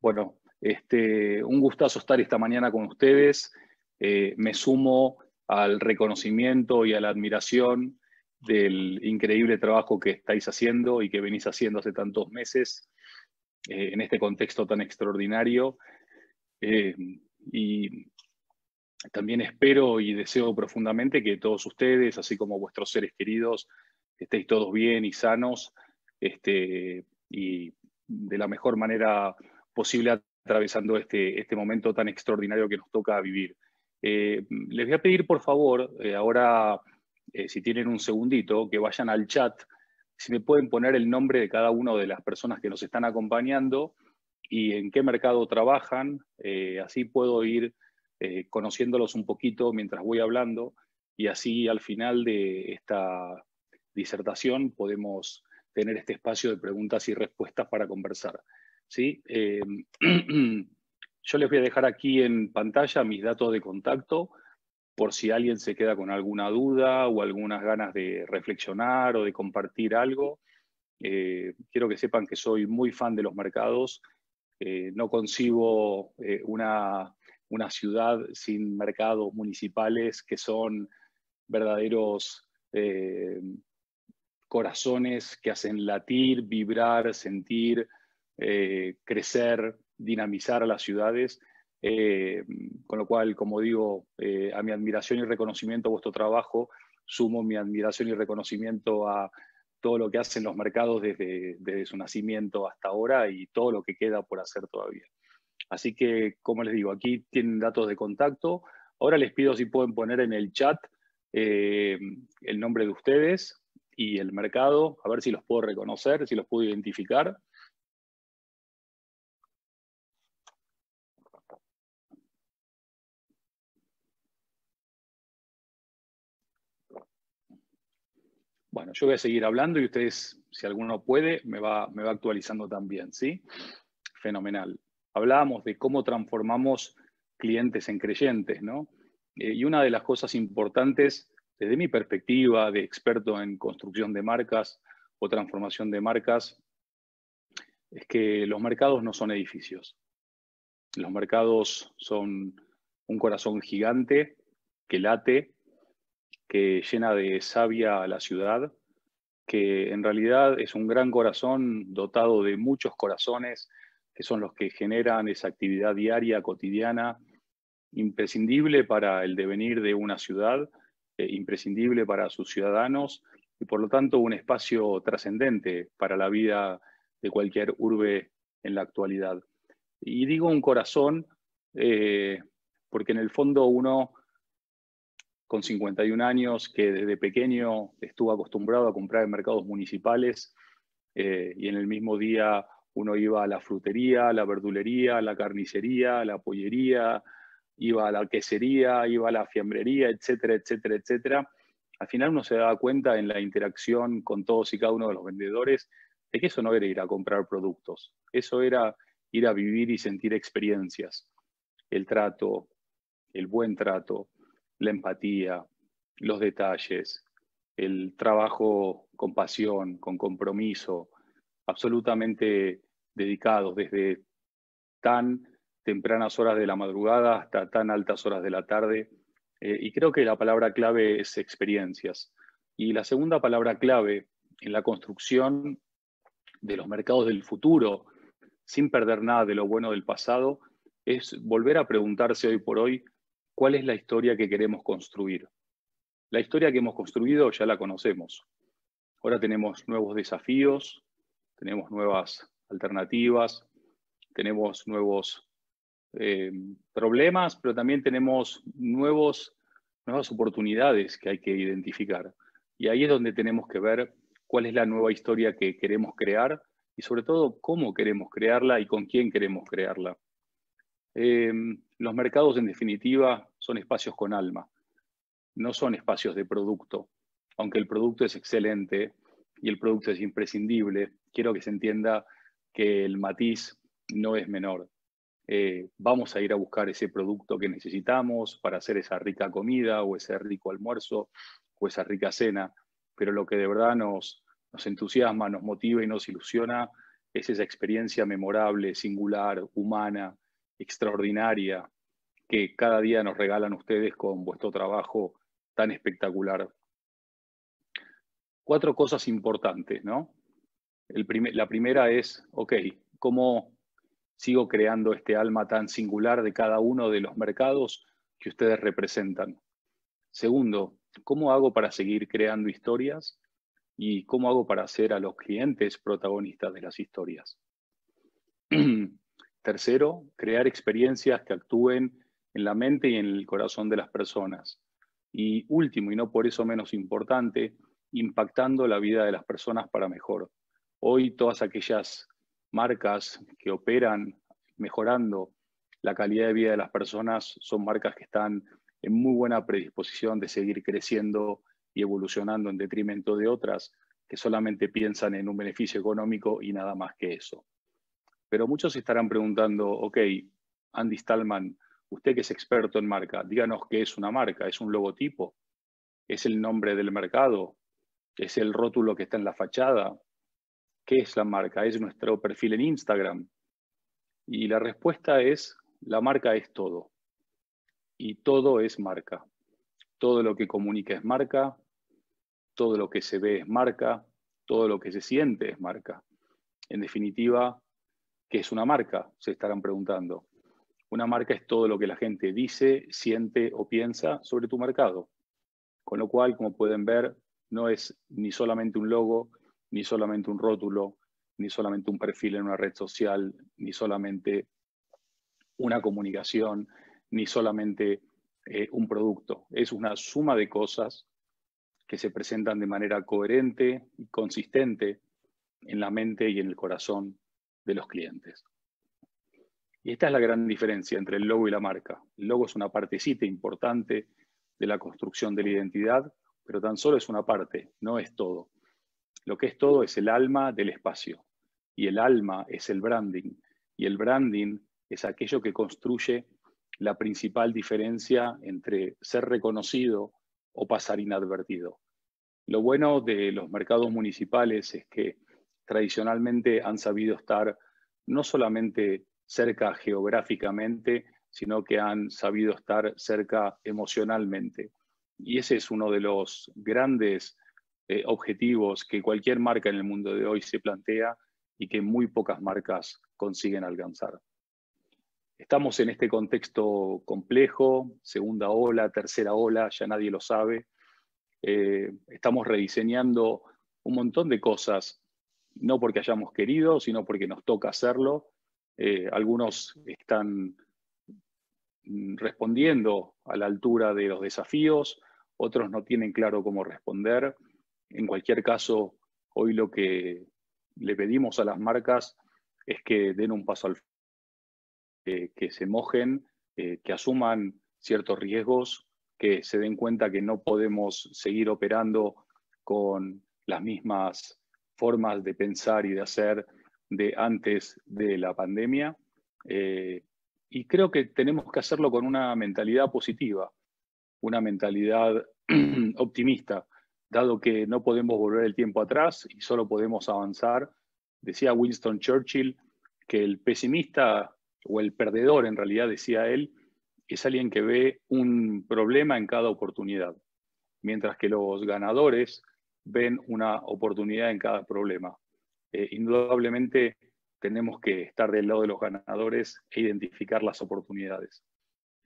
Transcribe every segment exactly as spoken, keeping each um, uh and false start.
Bueno, este, un gustazo estar esta mañana con ustedes. Eh, me sumo al reconocimiento y a la admiración del increíble trabajo que estáis haciendo y que venís haciendo hace tantos meses eh, en este contexto tan extraordinario. Eh, y también espero y deseo profundamente que todos ustedes, así como vuestros seres queridos, estéis todos bien y sanos este, y de la mejor manera posible atravesando este, este momento tan extraordinario que nos toca vivir. Eh, les voy a pedir, por favor, eh, ahora, eh, si tienen un segundito, que vayan al chat, si me pueden poner el nombre de cada una de las personas que nos están acompañando y en qué mercado trabajan, eh, así puedo ir eh, conociéndolos un poquito mientras voy hablando, y así al final de esta disertación podemos tener este espacio de preguntas y respuestas para conversar, ¿sí? Eh, Yo les voy a dejar aquí en pantalla mis datos de contacto por si alguien se queda con alguna duda o algunas ganas de reflexionar o de compartir algo. Eh, quiero que sepan que soy muy fan de los mercados. Eh, no concibo eh, una, una ciudad sin mercados municipales que son verdaderos eh, corazones que hacen latir, vibrar, sentir, eh, crecer, dinamizar a las ciudades, eh, con lo cual, como digo, eh, a mi admiración y reconocimiento a vuestro trabajo, sumo mi admiración y reconocimiento a todo lo que hacen los mercados desde, desde su nacimiento hasta ahora y todo lo que queda por hacer todavía. Así que, como les digo, aquí tienen datos de contacto. Ahora les pido si pueden poner en el chat eh, el nombre de ustedes y el mercado, a ver si los puedo reconocer, si los puedo identificar. Bueno, yo voy a seguir hablando y ustedes, si alguno puede, me va, me va actualizando también, ¿sí? Fenomenal. Hablábamos de cómo transformamos clientes en creyentes, ¿no? Eh, y una de las cosas importantes, desde mi perspectiva de experto en construcción de marcas o transformación de marcas, es que los mercados no son edificios. Los mercados son un corazón gigante que late, que llena de savia a la ciudad, que en realidad es un gran corazón dotado de muchos corazones que son los que generan esa actividad diaria, cotidiana, imprescindible para el devenir de una ciudad, eh, imprescindible para sus ciudadanos y por lo tanto un espacio trascendente para la vida de cualquier urbe en la actualidad. Y digo un corazón eh, porque en el fondo uno, con cincuenta y un años, que desde pequeño estuvo acostumbrado a comprar en mercados municipales eh, y en el mismo día uno iba a la frutería, a la verdulería, a la carnicería, a la pollería, iba a la quesería, iba a la fiambrería, etcétera, etcétera, etcétera. Al final uno se daba cuenta en la interacción con todos y cada uno de los vendedores de que eso no era ir a comprar productos, eso era ir a vivir y sentir experiencias, el trato, el buen trato, la empatía, los detalles, el trabajo con pasión, con compromiso, absolutamente dedicados desde tan tempranas horas de la madrugada hasta tan altas horas de la tarde. Eh, y creo que la palabra clave es experiencias. Y la segunda palabra clave en la construcción de los mercados del futuro, sin perder nada de lo bueno del pasado, es volver a preguntarse hoy por hoy, ¿cuál es la historia que queremos construir? La historia que hemos construido ya la conocemos. Ahora tenemos nuevos desafíos, tenemos nuevas alternativas, tenemos nuevos eh, problemas, pero también tenemos nuevos, nuevas oportunidades que hay que identificar. Y ahí es donde tenemos que ver cuál es la nueva historia que queremos crear y sobre todo cómo queremos crearla y con quién queremos crearla. Eh, los mercados, en definitiva, son espacios con alma, no son espacios de producto. Aunque el producto es excelente y el producto es imprescindible, quiero que se entienda que el matiz no es menor. Eh, vamos a ir a buscar ese producto que necesitamos para hacer esa rica comida o ese rico almuerzo o esa rica cena, pero lo que de verdad nos, nos entusiasma, nos motiva y nos ilusiona es esa experiencia memorable, singular, humana, extraordinaria, que cada día nos regalan ustedes con vuestro trabajo tan espectacular. Cuatro cosas importantes, ¿no? El primer, la primera es, ok, ¿cómo sigo creando este alma tan singular de cada uno de los mercados que ustedes representan? Segundo, ¿cómo hago para seguir creando historias? ¿Y cómo hago para hacer a los clientes protagonistas de las historias? Tercero, crear experiencias que actúen en la mente y en el corazón de las personas. Y último, y no por eso menos importante, impactando la vida de las personas para mejor. Hoy todas aquellas marcas que operan mejorando la calidad de vida de las personas son marcas que están en muy buena predisposición de seguir creciendo y evolucionando en detrimento de otras que solamente piensan en un beneficio económico y nada más que eso. Pero muchos se estarán preguntando, ok, Andy Stalman, usted que es experto en marca, díganos qué es una marca, ¿es un logotipo? ¿Es el nombre del mercado? ¿Es el rótulo que está en la fachada? ¿Qué es la marca? ¿Es nuestro perfil en Instagram? Y la respuesta es, la marca es todo. Y todo es marca. Todo lo que comunica es marca, todo lo que se ve es marca, todo lo que se siente es marca. En definitiva, ¿qué es una marca?, se estarán preguntando. Una marca es todo lo que la gente dice, siente o piensa sobre tu mercado. Con lo cual, como pueden ver, no es ni solamente un logo, ni solamente un rótulo, ni solamente un perfil en una red social, ni solamente una comunicación, ni solamente eh, un producto. Es una suma de cosas que se presentan de manera coherente y consistente en la mente y en el corazón de los clientes. Y esta es la gran diferencia entre el logo y la marca. El logo es una partecita importante de la construcción de la identidad, pero tan solo es una parte, no es todo. Lo que es todo es el alma del espacio. Y el alma es el branding. Y el branding es aquello que construye la principal diferencia entre ser reconocido o pasar inadvertido. Lo bueno de los mercados municipales es que tradicionalmente han sabido estar no solamente cerca geográficamente, sino que han sabido estar cerca emocionalmente. Y ese es uno de los grandes eh, objetivos que cualquier marca en el mundo de hoy se plantea y que muy pocas marcas consiguen alcanzar. Estamos en este contexto complejo, segunda ola, tercera ola, ya nadie lo sabe. Eh, estamos rediseñando un montón de cosas, no porque hayamos querido, sino porque nos toca hacerlo. Eh, algunos están respondiendo a la altura de los desafíos, otros no tienen claro cómo responder. En cualquier caso, hoy lo que le pedimos a las marcas es que den un paso al frente, eh, que se mojen, eh, que asuman ciertos riesgos, que se den cuenta que no podemos seguir operando con las mismas formas de pensar y de hacer de antes de la pandemia. Eh, Y creo que tenemos que hacerlo con una mentalidad positiva, una mentalidad optimista, dado que no podemos volver el tiempo atrás y solo podemos avanzar. Decía Winston Churchill que el pesimista o el perdedor, en realidad decía él, es alguien que ve un problema en cada oportunidad, mientras que los ganadores ven una oportunidad en cada problema. Eh, indudablemente, tenemos que estar del lado de los ganadores e identificar las oportunidades.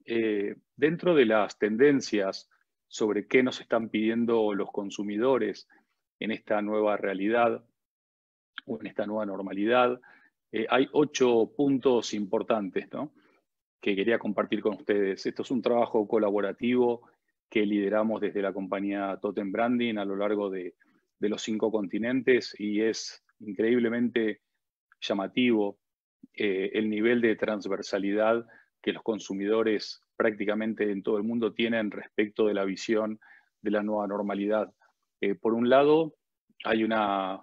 Eh, dentro de las tendencias sobre qué nos están pidiendo los consumidores en esta nueva realidad o en esta nueva normalidad, eh, hay ocho puntos importantes, ¿no?, que quería compartir con ustedes. Esto es un trabajo colaborativo que lideramos desde la compañía Totem Branding a lo largo de, de los cinco continentes y es increíblemente llamativo eh, el nivel de transversalidad que los consumidores prácticamente en todo el mundo tienen respecto de la visión de la nueva normalidad. Eh, por un lado, hay una,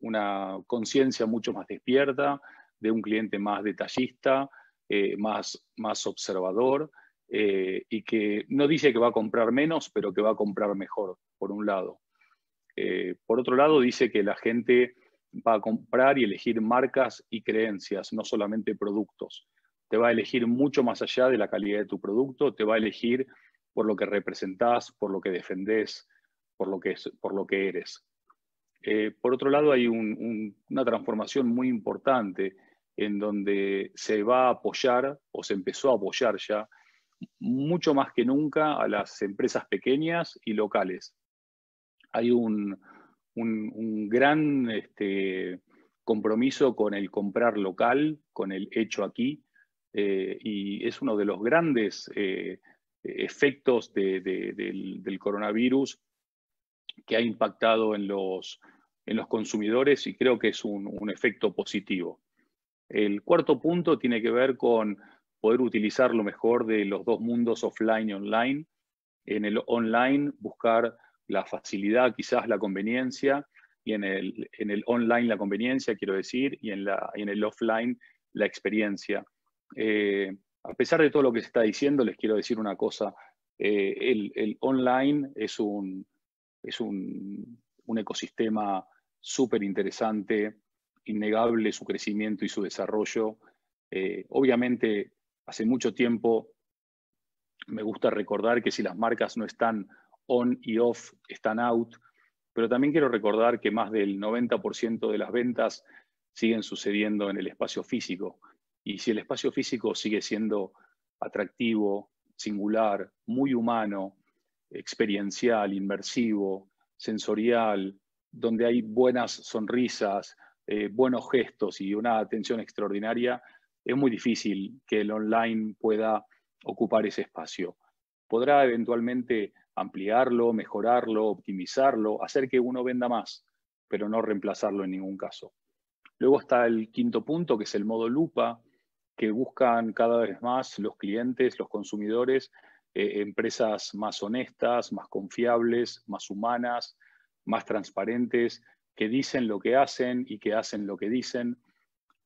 una conciencia mucho más despierta, de un cliente más detallista, eh, más, más observador, eh, y que no dice que va a comprar menos, pero que va a comprar mejor, por un lado. Eh, por otro lado, dice que la gente va a comprar y elegir marcas y creencias, no solamente productos. Te va a elegir mucho más allá de la calidad de tu producto, te va a elegir por lo que representás, por lo que defendés, por lo que, por lo que eres. Eh, por otro lado, hay un, un, una transformación muy importante en donde se va a apoyar, o se empezó a apoyar ya, mucho más que nunca a las empresas pequeñas y locales. Hay un, un, un gran este, compromiso con el comprar local, con el hecho aquí, eh, y es uno de los grandes eh, efectos de, de, del, del coronavirus que ha impactado en los, en los consumidores, y creo que es un, un efecto positivo. El cuarto punto tiene que ver con poder utilizar lo mejor de los dos mundos, offline y online. En el online buscar la facilidad, quizás la conveniencia, y en el, en el online la conveniencia, quiero decir, y en, la, y en el offline la experiencia. Eh, a pesar de todo lo que se está diciendo, les quiero decir una cosa. Eh, el, el online es un, es un, un ecosistema súper interesante, innegable su crecimiento y su desarrollo. Eh, obviamente, hace mucho tiempo me gusta recordar que si las marcas no están on y off, están out, pero también quiero recordar que más del noventa por ciento de las ventas siguen sucediendo en el espacio físico. Y si el espacio físico sigue siendo atractivo, singular, muy humano, experiencial, inmersivo, sensorial, donde hay buenas sonrisas, eh, buenos gestos y una atención extraordinaria, es muy difícil que el online pueda ocupar ese espacio. Podrá eventualmente ampliarlo, mejorarlo, optimizarlo, hacer que uno venda más, pero no reemplazarlo en ningún caso. Luego está el quinto punto, que es el modo lupa, que buscan cada vez más los clientes, los consumidores, eh, empresas más honestas, más confiables, más humanas, más transparentes, que dicen lo que hacen y que hacen lo que dicen.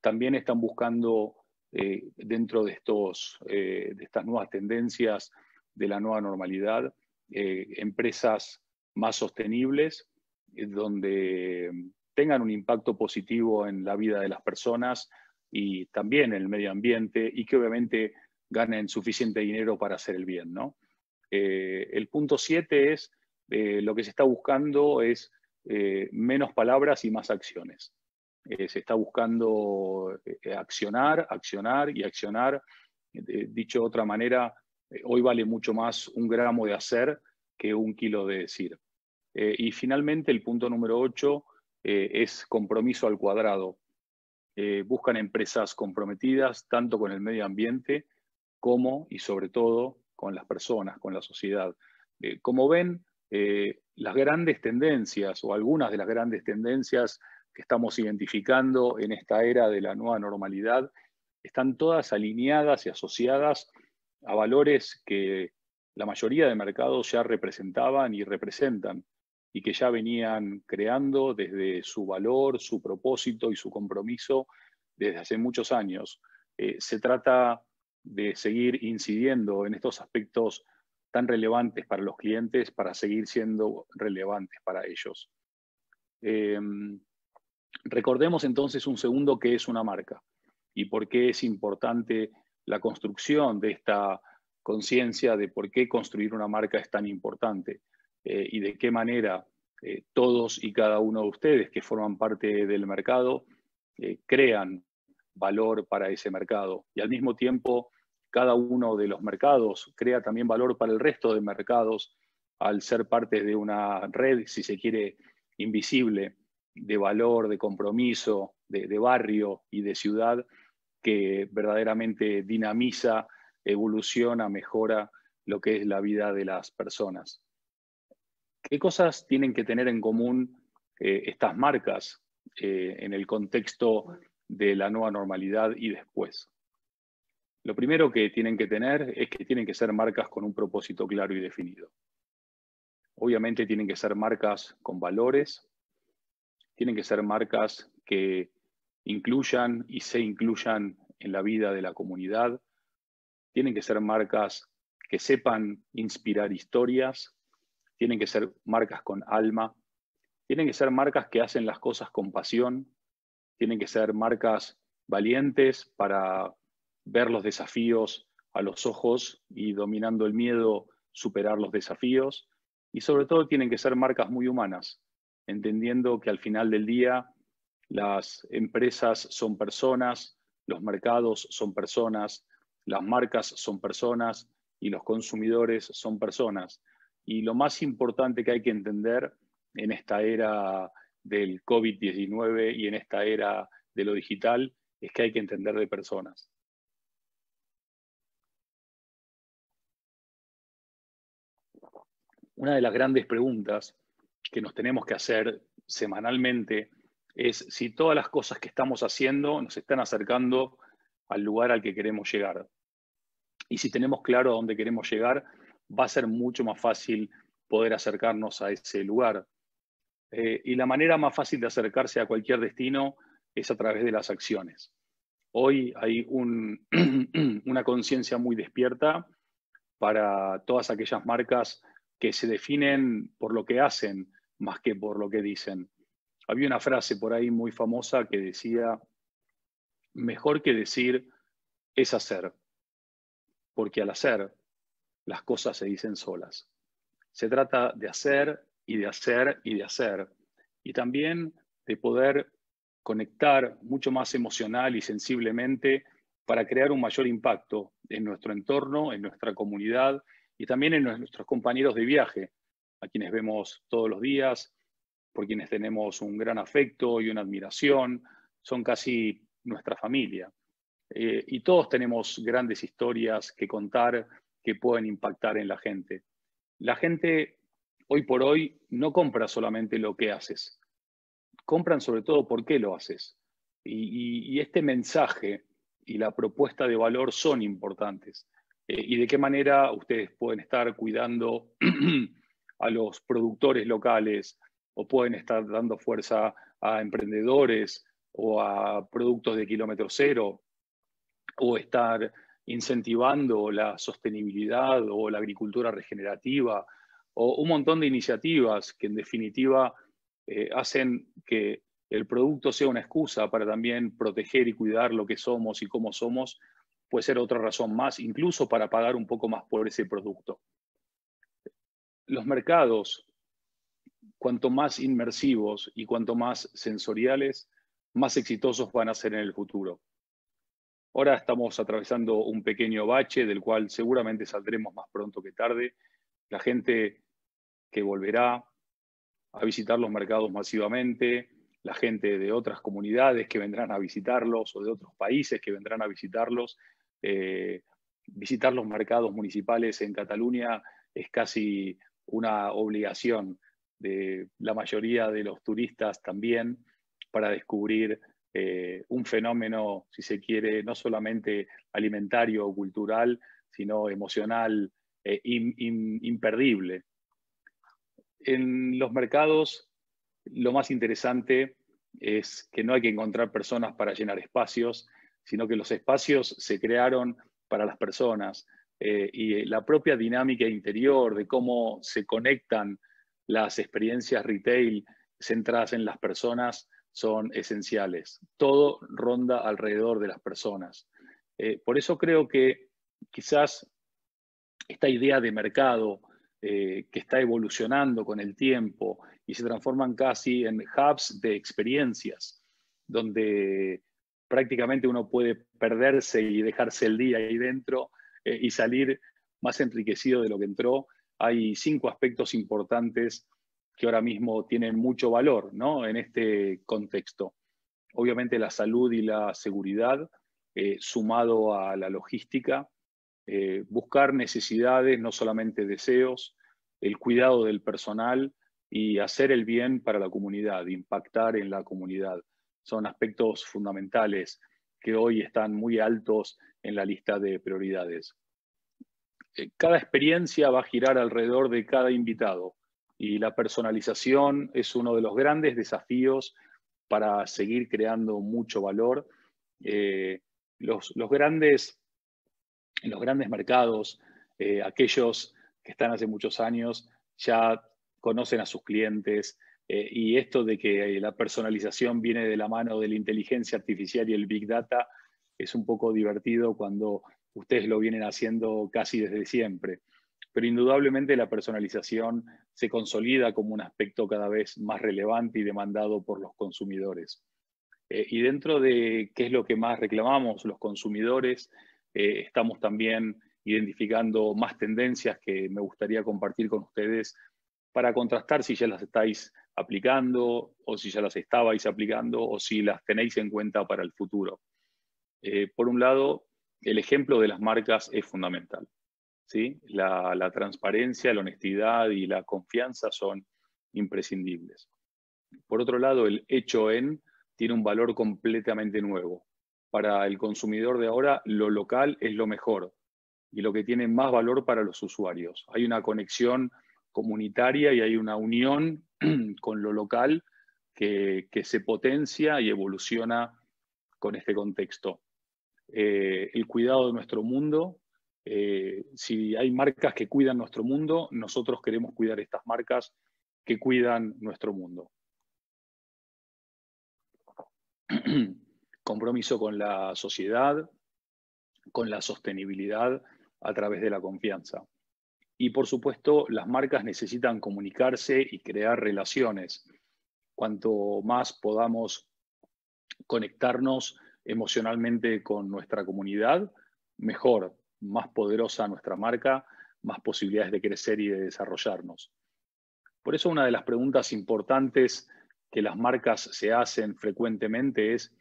También están buscando, eh, dentro de, estos, eh, de estas nuevas tendencias de la nueva normalidad, eh, empresas más sostenibles, eh, donde tengan un impacto positivo en la vida de las personas y también en el medio ambiente, y que obviamente ganen suficiente dinero para hacer el bien, ¿no? Eh, el punto siete es, eh, lo que se está buscando es eh, menos palabras y más acciones. Eh, se está buscando eh, accionar, accionar y accionar. Eh, dicho de otra manera, eh, hoy vale mucho más un gramo de hacer que un kilo de decir. Eh, y finalmente, el punto número ocho eh, es compromiso al cuadrado. Eh, buscan empresas comprometidas tanto con el medio ambiente como, y sobre todo, con las personas, con la sociedad. Eh, como ven, eh, las grandes tendencias o algunas de las grandes tendencias que estamos identificando en esta era de la nueva normalidad, están todas alineadas y asociadas a valores que la mayoría de mercados ya representaban y representan, y que ya venían creando desde su valor, su propósito y su compromiso desde hace muchos años. Eh, se trata de seguir incidiendo en estos aspectos tan relevantes para los clientes, para seguir siendo relevantes para ellos. Eh, Recordemos entonces un segundo qué es una marca y por qué es importante la construcción de esta conciencia de por qué construir una marca es tan importante eh, y de qué manera eh, todos y cada uno de ustedes que forman parte del mercado eh, crean valor para ese mercado, y al mismo tiempo cada uno de los mercados crea también valor para el resto de mercados al ser parte de una red, si se quiere, invisible, de valor, de compromiso, de, de barrio y de ciudad, que verdaderamente dinamiza, evoluciona, mejora lo que es la vida de las personas. ¿Qué cosas tienen que tener en común eh, estas marcas eh, en el contexto de la nueva normalidad y después? Lo primero que tienen que tener es que tienen que ser marcas con un propósito claro y definido. Obviamente tienen que ser marcas con valores. Tienen que ser marcas que incluyan y se incluyan en la vida de la comunidad. Tienen que ser marcas que sepan inspirar historias. Tienen que ser marcas con alma. Tienen que ser marcas que hacen las cosas con pasión, tienen que ser marcas valientes para ver los desafíos a los ojos y, dominando el miedo, superar los desafíos. Y sobre todo tienen que ser marcas muy humanas, entendiendo que al final del día las empresas son personas, los mercados son personas, las marcas son personas y los consumidores son personas. Y lo más importante que hay que entender en esta era del COVID diecinueve y en esta era de lo digital es que hay que entender de personas. Una de las grandes preguntas que nos tenemos que hacer semanalmente es si todas las cosas que estamos haciendo nos están acercando al lugar al que queremos llegar. Y si tenemos claro a dónde queremos llegar, va a ser mucho más fácil poder acercarnos a ese lugar. Eh, y la manera más fácil de acercarse a cualquier destino es a través de las acciones. Hoy hay un, una conciencia muy despierta para todas aquellas marcas que se definen por lo que hacen más que por lo que dicen. Había una frase por ahí muy famosa que decía, mejor que decir es hacer, porque al hacer las cosas se dicen solas. Se trata de hacer y de hacer y de hacer, y también de poder conectar mucho más emocional y sensiblemente para crear un mayor impacto en nuestro entorno, en nuestra comunidad, y también en nuestros compañeros de viaje, a quienes vemos todos los días, por quienes tenemos un gran afecto y una admiración, son casi nuestra familia. Eh, y todos tenemos grandes historias que contar que pueden impactar en la gente. La gente, hoy por hoy, no compra solamente lo que haces, compran sobre todo por qué lo haces. Y, y, y este mensaje y la propuesta de valor son importantes. Y de qué manera ustedes pueden estar cuidando a los productores locales o pueden estar dando fuerza a emprendedores o a productos de kilómetro cero o estar incentivando la sostenibilidad o la agricultura regenerativa o un montón de iniciativas que en definitiva eh, hacen que el producto sea una excusa para también proteger y cuidar lo que somos y cómo somos. Puede ser otra razón más, incluso para pagar un poco más por ese producto. Los mercados, cuanto más inmersivos y cuanto más sensoriales, más exitosos van a ser en el futuro. Ahora estamos atravesando un pequeño bache del cual seguramente saldremos más pronto que tarde. La gente que volverá a visitar los mercados masivamente, la gente de otras comunidades que vendrán a visitarlos o de otros países que vendrán a visitarlos. Eh, visitar los mercados municipales en Cataluña es casi una obligación de la mayoría de los turistas también para descubrir eh, un fenómeno, si se quiere, no solamente alimentario o cultural, sino emocional eh, in, in, imperdible. En los mercados lo más interesante es que no hay que encontrar personas para llenar espacios, sino que los espacios se crearon para las personas eh, y la propia dinámica interior de cómo se conectan las experiencias retail centradas en las personas son esenciales. Todo ronda alrededor de las personas. Eh, por eso creo que quizás esta idea de mercado eh, que está evolucionando con el tiempo y se transforman casi en hubs de experiencias, donde prácticamente uno puede perderse y dejarse el día ahí dentro eh, y salir más enriquecido de lo que entró. Hay cinco aspectos importantes que ahora mismo tienen mucho valor, ¿no?, en este contexto. Obviamente la salud y la seguridad, eh, sumado a la logística, eh, buscar necesidades, no solamente deseos, el cuidado del personal, y hacer el bien para la comunidad, impactar en la comunidad. Son aspectos fundamentales que hoy están muy altos en la lista de prioridades. Cada experiencia va a girar alrededor de cada invitado y la personalización es uno de los grandes desafíos para seguir creando mucho valor. Eh, los, los, grandes, los grandes mercados, eh, aquellos que están hace muchos años, ya conocen a sus clientes, Eh, y esto de que la personalización viene de la mano de la inteligencia artificial y el Big Data es un poco divertido cuando ustedes lo vienen haciendo casi desde siempre. Pero indudablemente la personalización se consolida como un aspecto cada vez más relevante y demandado por los consumidores. Eh, y dentro de qué es lo que más reclamamos los consumidores, eh, estamos también identificando más tendencias que me gustaría compartir con ustedes para contrastar si ya las estáis aplicando o si ya las estabais aplicando o si las tenéis en cuenta para el futuro. Eh, por un lado, el ejemplo de las marcas es fundamental, ¿sí? La, la transparencia, la honestidad y la confianza son imprescindibles. Por otro lado, el hecho en tiene un valor completamente nuevo. Para el consumidor de ahora, lo local es lo mejor y lo que tiene más valor para los usuarios. Hay una conexión comunitaria y hay una unión con lo local que, que se potencia y evoluciona con este contexto. Eh, el cuidado de nuestro mundo. Eh, si hay marcas que cuidan nuestro mundo, nosotros queremos cuidar estas marcas que cuidan nuestro mundo. Compromiso con la sociedad, con la sostenibilidad a través de la confianza. Y por supuesto, las marcas necesitan comunicarse y crear relaciones. Cuanto más podamos conectarnos emocionalmente con nuestra comunidad, mejor, más poderosa nuestra marca, más posibilidades de crecer y de desarrollarnos. Por eso una de las preguntas importantes que las marcas se hacen frecuentemente es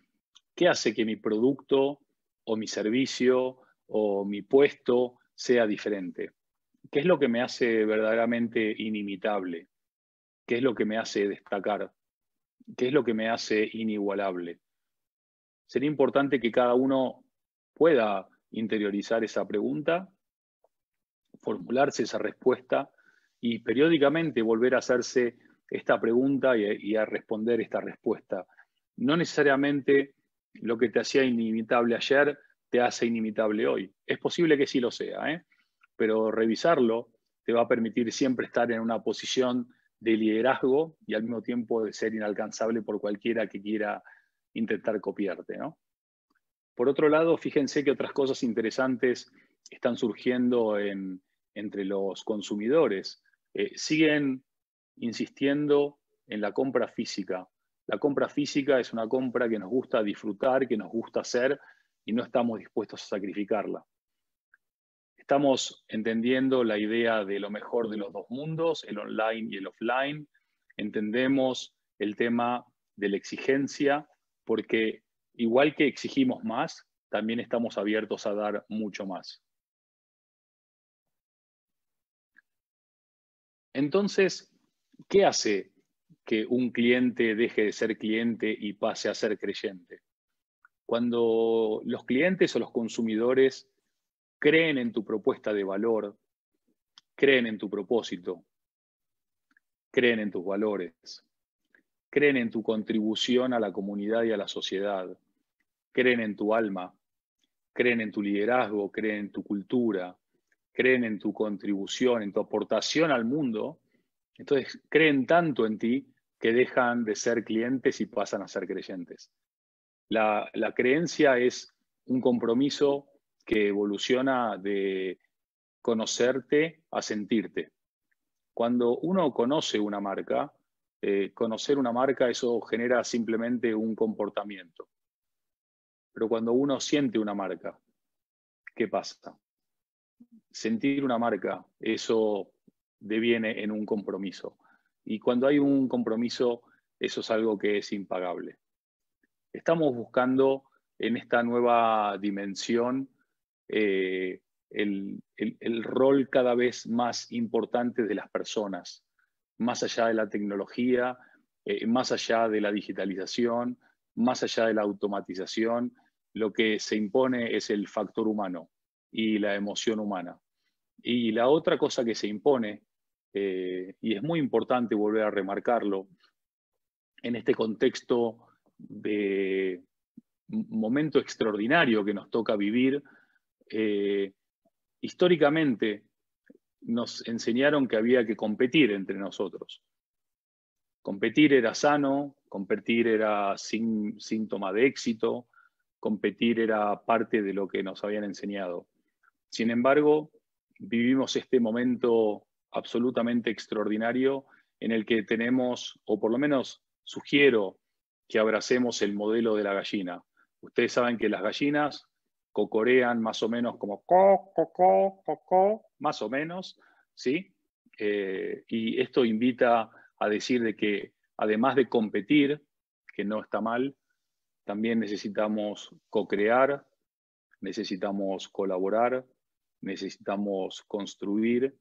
¿qué hace que mi producto o mi servicio o mi puesto sea diferente? ¿Qué es lo que me hace verdaderamente inimitable? ¿Qué es lo que me hace destacar? ¿Qué es lo que me hace inigualable? Sería importante que cada uno pueda interiorizar esa pregunta, formularse esa respuesta y periódicamente volver a hacerse esta pregunta y, y a responder esta respuesta. No necesariamente lo que te hacía inimitable ayer te hace inimitable hoy. Es posible que sí lo sea, ¿eh? Pero revisarlo te va a permitir siempre estar en una posición de liderazgo y al mismo tiempo de ser inalcanzable por cualquiera que quiera intentar copiarte, ¿no? Por otro lado, fíjense que otras cosas interesantes están surgiendo en, entre los consumidores. Eh, siguen insistiendo en la compra física. La compra física es una compra que nos gusta disfrutar, que nos gusta hacer y no estamos dispuestos a sacrificarla. Estamos entendiendo la idea de lo mejor de los dos mundos, el online y el offline. Entendemos el tema de la exigencia porque igual que exigimos más, también estamos abiertos a dar mucho más. Entonces, ¿qué hace que un cliente deje de ser cliente y pase a ser creyente? Cuando los clientes o los consumidores creen en tu propuesta de valor, creen en tu propósito, creen en tus valores, creen en tu contribución a la comunidad y a la sociedad, creen en tu alma, creen en tu liderazgo, creen en tu cultura, creen en tu contribución, en tu aportación al mundo, entonces creen tanto en ti que dejan de ser clientes y pasan a ser creyentes. La, la creencia es un compromiso que evoluciona de conocerte a sentirte. Cuando uno conoce una marca, Eh, conocer una marca, eso genera simplemente un comportamiento. Pero cuando uno siente una marca, ¿qué pasa? Sentir una marca, eso deviene en un compromiso. Y cuando hay un compromiso, eso es algo que es impagable. Estamos buscando en esta nueva dimensión eh, el, el, el rol cada vez más importante de las personas. Más allá de la tecnología, eh, más allá de la digitalización, más allá de la automatización, lo que se impone es el factor humano y la emoción humana. Y la otra cosa que se impone, eh, y es muy importante volver a remarcarlo, en este contexto de momento extraordinario que nos toca vivir, eh, históricamente, nos enseñaron que había que competir entre nosotros. Competir era sano, competir era sin, síntoma de éxito, competir era parte de lo que nos habían enseñado. Sin embargo, vivimos este momento absolutamente extraordinario en el que tenemos, o por lo menos sugiero que abracemos el modelo de la gallina. Ustedes saben que las gallinas cocorean más o menos como co, co, co, co, co, más o menos, ¿sí? Eh, y esto invita a decir de que además de competir, que no está mal, también necesitamos co-crear, necesitamos colaborar, necesitamos construir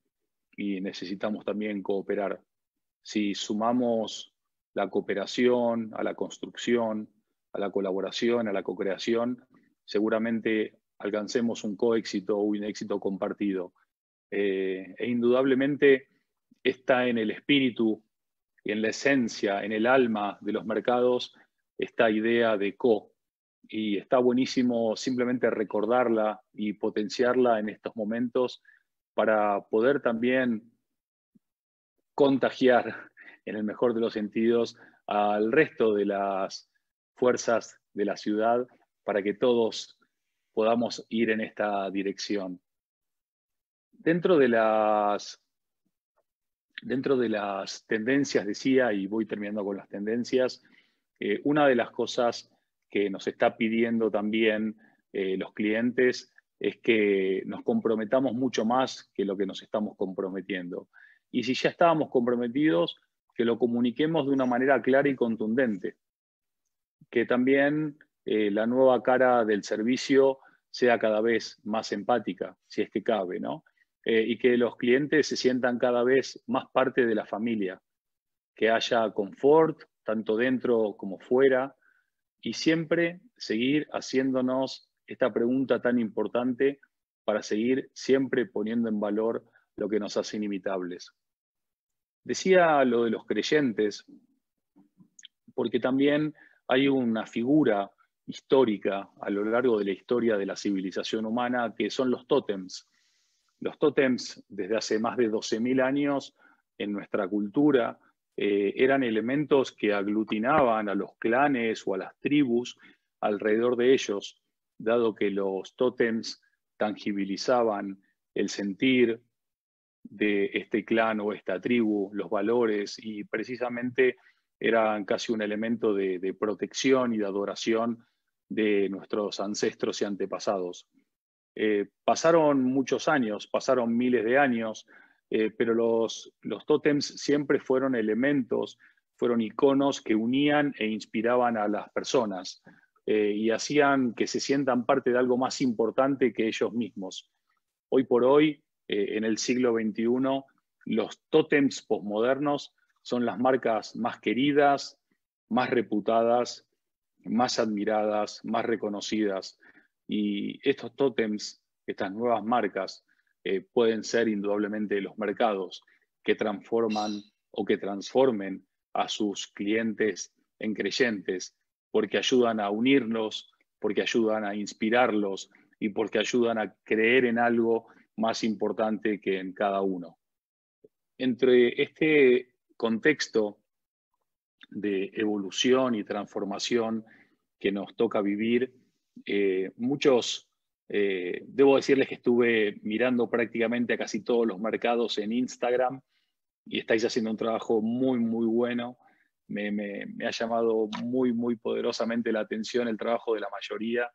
y necesitamos también cooperar. Si sumamos la cooperación a la construcción, a la colaboración, a la co-creación, seguramente alcancemos un coéxito o un éxito compartido. Eh, e indudablemente está en el espíritu, en la esencia, en el alma de los mercados, esta idea de co. Y está buenísimo simplemente recordarla y potenciarla en estos momentos para poder también contagiar, en el mejor de los sentidos, al resto de las fuerzas de la ciudad para que todos podamos ir en esta dirección. Dentro de las, dentro de las tendencias, decía, y voy terminando con las tendencias, eh, una de las cosas que nos está pidiendo también eh, los clientes es que nos comprometamos mucho más que lo que nos estamos comprometiendo. Y si ya estábamos comprometidos, que lo comuniquemos de una manera clara y contundente. Que también eh, la nueva cara del servicio sea cada vez más empática, si es que cabe, ¿no? Eh, y que los clientes se sientan cada vez más parte de la familia. Que haya confort, tanto dentro como fuera. Y siempre seguir haciéndonos esta pregunta tan importante para seguir siempre poniendo en valor lo que nos hace inimitables. Decía lo de los creyentes, porque también hay una figura histórica a lo largo de la historia de la civilización humana que son los tótems. Los tótems desde hace más de doce mil años en nuestra cultura Eh, eran elementos que aglutinaban a los clanes o a las tribus alrededor de ellos, dado que los tótems tangibilizaban el sentir de este clan o esta tribu, los valores, y precisamente eran casi un elemento de, de protección y de adoración de nuestros ancestros y antepasados. Eh, pasaron muchos años, pasaron miles de años, Eh, pero los, los tótems siempre fueron elementos, fueron iconos que unían e inspiraban a las personas eh, y hacían que se sientan parte de algo más importante que ellos mismos. Hoy por hoy, eh, en el siglo veintiuno, los tótems posmodernos son las marcas más queridas, más reputadas, más admiradas, más reconocidas. Y estos tótems, estas nuevas marcas, Eh, pueden ser indudablemente los mercados que transforman o que transformen a sus clientes en creyentes, porque ayudan a unirlos, porque ayudan a inspirarlos y porque ayudan a creer en algo más importante que en cada uno. Entre este contexto de evolución y transformación que nos toca vivir, eh, muchos Eh, debo decirles que estuve mirando prácticamente a casi todos los mercados en Instagram y estáis haciendo un trabajo muy, muy bueno. Me, me, me ha llamado muy, muy poderosamente la atención el trabajo de la mayoría.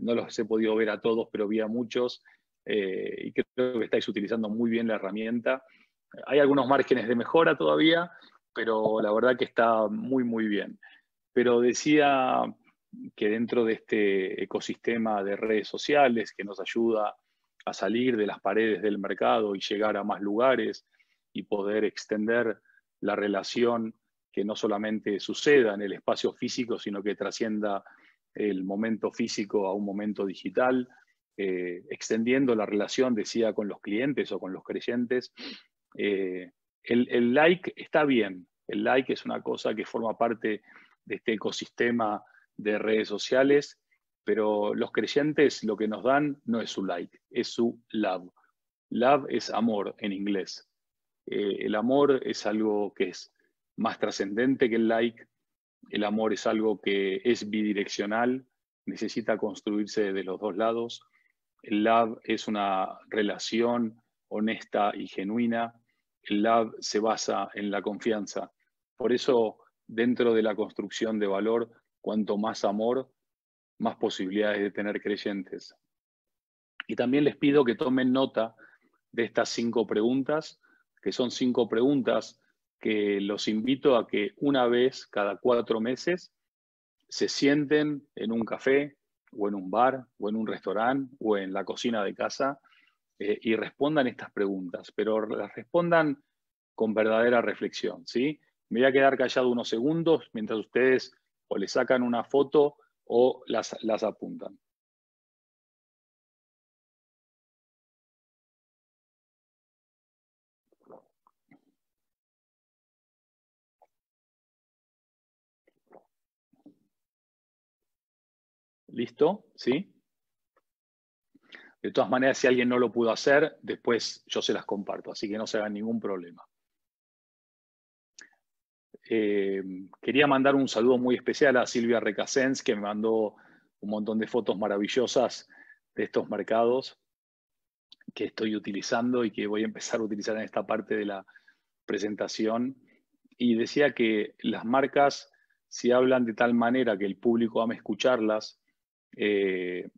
No los he podido ver a todos, pero vi a muchos eh, y creo que estáis utilizando muy bien la herramienta. Hay algunos márgenes de mejora todavía, pero la verdad que está muy, muy bien. Pero decía que dentro de este ecosistema de redes sociales que nos ayuda a salir de las paredes del mercado y llegar a más lugares y poder extender la relación que no solamente suceda en el espacio físico, sino que trascienda el momento físico a un momento digital, eh, extendiendo la relación, decía, con los clientes o con los creyentes. Eh, el, el like está bien, el like es una cosa que forma parte de este ecosistema de redes sociales, pero los creyentes lo que nos dan no es su like, es su love. Love es amor en inglés. Eh, el amor es algo que es más trascendente que el like. El amor es algo que es bidireccional, necesita construirse de los dos lados. El love es una relación honesta y genuina. El love se basa en la confianza. Por eso, dentro de la construcción de valor, cuanto más amor, más posibilidades de tener creyentes. Y también les pido que tomen nota de estas cinco preguntas, que son cinco preguntas que los invito a que una vez cada cuatro meses se sienten en un café o en un bar o en un restaurante o en la cocina de casa eh, y respondan estas preguntas, pero las respondan con verdadera reflexión, ¿sí? Me voy a quedar callado unos segundos mientras ustedes o le sacan una foto o las, las apuntan. ¿Listo? ¿Sí? De todas maneras, si alguien no lo pudo hacer, después yo se las comparto, así que no se hagan ningún problema. Eh, quería mandar un saludo muy especial a Silvia Recasens, que me mandó un montón de fotos maravillosas de estos mercados que estoy utilizando y que voy a empezar a utilizar en esta parte de la presentación. Y decía que las marcas, si hablan de tal manera que el público ama escucharlas, Eh,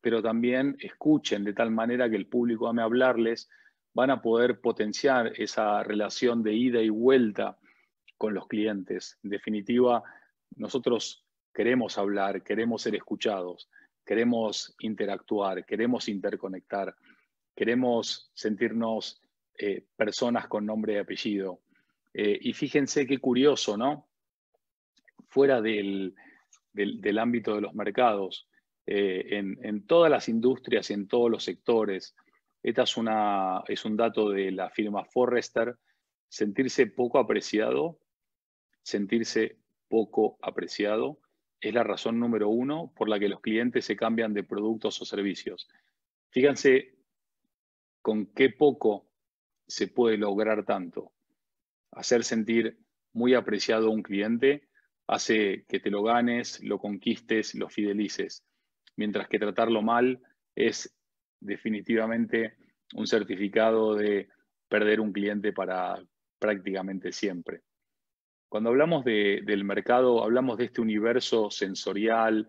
pero también escuchen de tal manera que el público ame hablarles, van a poder potenciar esa relación de ida y vuelta con los clientes. En definitiva, nosotros queremos hablar, queremos ser escuchados, queremos interactuar, queremos interconectar, queremos sentirnos eh, personas con nombre y apellido. Eh, y fíjense qué curioso, ¿no? Fuera del... Del, del ámbito de los mercados, eh, en, en todas las industrias y en todos los sectores. Esta es, una, es un dato de la firma Forrester. Sentirse poco apreciado, sentirse poco apreciado es la razón número uno por la que los clientes se cambian de productos o servicios. Fíjense con qué poco se puede lograr tanto. Hacer sentir muy apreciado a un cliente hace que te lo ganes, lo conquistes, lo fidelices. Mientras que tratarlo mal es definitivamente un certificado de perder un cliente para prácticamente siempre. Cuando hablamos de, del mercado, hablamos de este universo sensorial,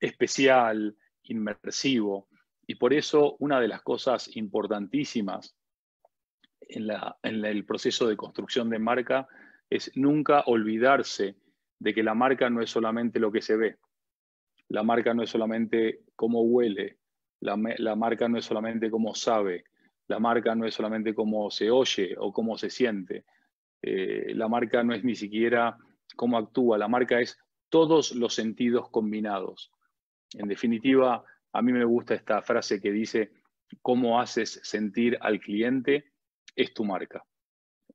especial, inmersivo. Y por eso una de las cosas importantísimas en, la, en la, el proceso de construcción de marca es nunca olvidarse de que la marca no es solamente lo que se ve, la marca no es solamente cómo huele, la, la marca no es solamente cómo sabe, la marca no es solamente cómo se oye o cómo se siente, eh, la marca no es ni siquiera cómo actúa, la marca es todos los sentidos combinados. En definitiva, a mí me gusta esta frase que dice, cómo haces sentir al cliente es tu marca.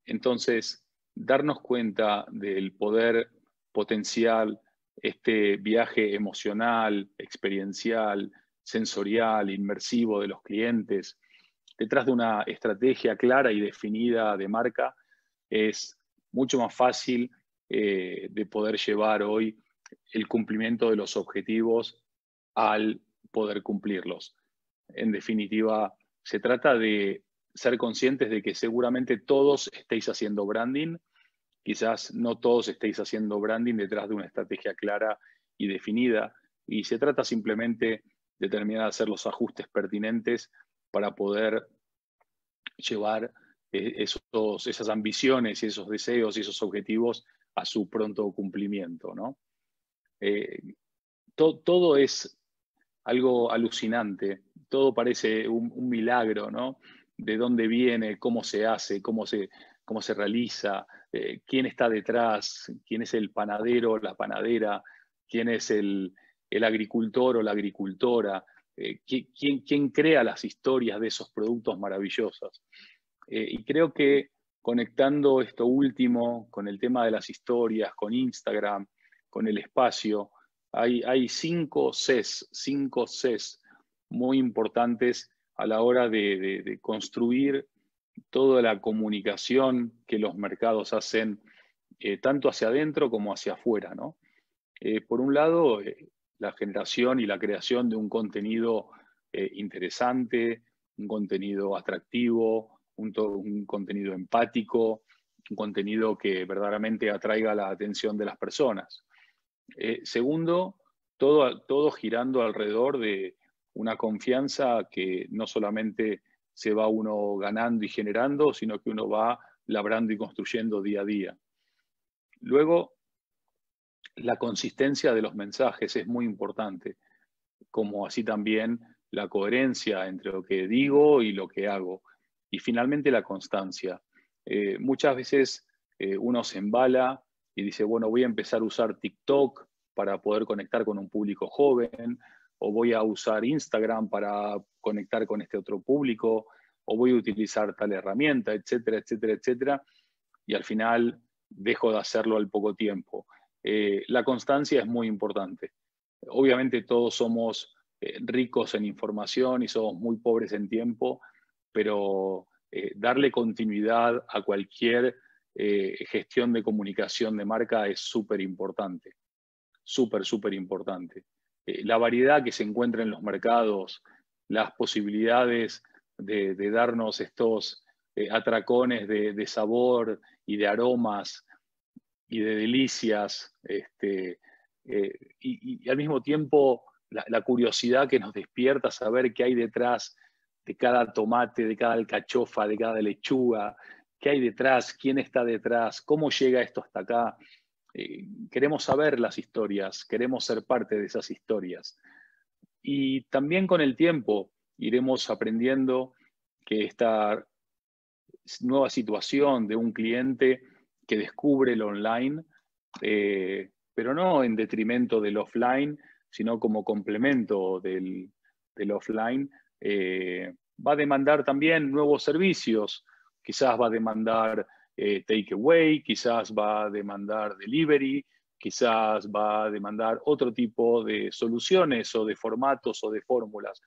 Entonces, darnos cuenta del poder potencial, este viaje emocional, experiencial, sensorial, inmersivo de los clientes, detrás de una estrategia clara y definida de marca, es mucho más fácil eh, de poder llevar hoy el cumplimiento de los objetivos al poder cumplirlos. En definitiva, se trata de ser conscientes de que seguramente todos estéis haciendo branding. Quizás no todos estéis haciendo branding detrás de una estrategia clara y definida, y se trata simplemente de terminar de hacer los ajustes pertinentes para poder llevar esos, esas ambiciones, esos deseos y esos objetivos a su pronto cumplimiento, ¿no? Eh, to, todo es algo alucinante, todo parece un, un milagro, ¿no? De dónde viene, cómo se hace, cómo se, cómo se realiza, eh, quién está detrás, quién es el panadero, la panadera, quién es el, el agricultor o la agricultora, eh, quién, quién crea las historias de esos productos maravillosos. Eh, y creo que conectando esto último con el tema de las historias, con Instagram, con el espacio, hay, hay cinco Cs, cinco Cs muy importantes a la hora de, de, de construir toda la comunicación que los mercados hacen eh, tanto hacia adentro como hacia afuera, ¿no? Eh, por un lado, eh, la generación y la creación de un contenido eh, interesante, un contenido atractivo, un, un contenido empático, un contenido que verdaderamente atraiga la atención de las personas. Eh, segundo, todo, todo girando alrededor de una confianza que no solamente se va uno ganando y generando, sino que uno va labrando y construyendo día a día. Luego, la consistencia de los mensajes es muy importante, como así también la coherencia entre lo que digo y lo que hago. Y finalmente la constancia. Eh, muchas veces eh, uno se embala y dice, bueno, voy a empezar a usar TikTok para poder conectar con un público joven, o voy a usar Instagram para conectar con este otro público, o voy a utilizar tal herramienta, etcétera, etcétera, etcétera, y al final dejo de hacerlo al poco tiempo. Eh, la constancia es muy importante. Obviamente todos somos eh, ricos en información y somos muy pobres en tiempo, pero eh, darle continuidad a cualquier eh, gestión de comunicación de marca es súper importante, súper, súper importante. Eh, la variedad que se encuentra en los mercados, las posibilidades de, de darnos estos eh, atracones de, de sabor y de aromas, y de delicias, este, eh, y, y al mismo tiempo la, la curiosidad que nos despierta saber qué hay detrás de cada tomate, de cada alcachofa, de cada lechuga, qué hay detrás, quién está detrás, cómo llega esto hasta acá. Eh, queremos saber las historias, queremos ser parte de esas historias. Y también con el tiempo iremos aprendiendo que esta nueva situación de un cliente que descubre el online, eh, pero no en detrimento del offline, sino como complemento del, del offline, eh, va a demandar también nuevos servicios, quizás va a demandar eh, takeaway, quizás va a demandar delivery, quizás va a demandar otro tipo de soluciones o de formatos o de fórmulas.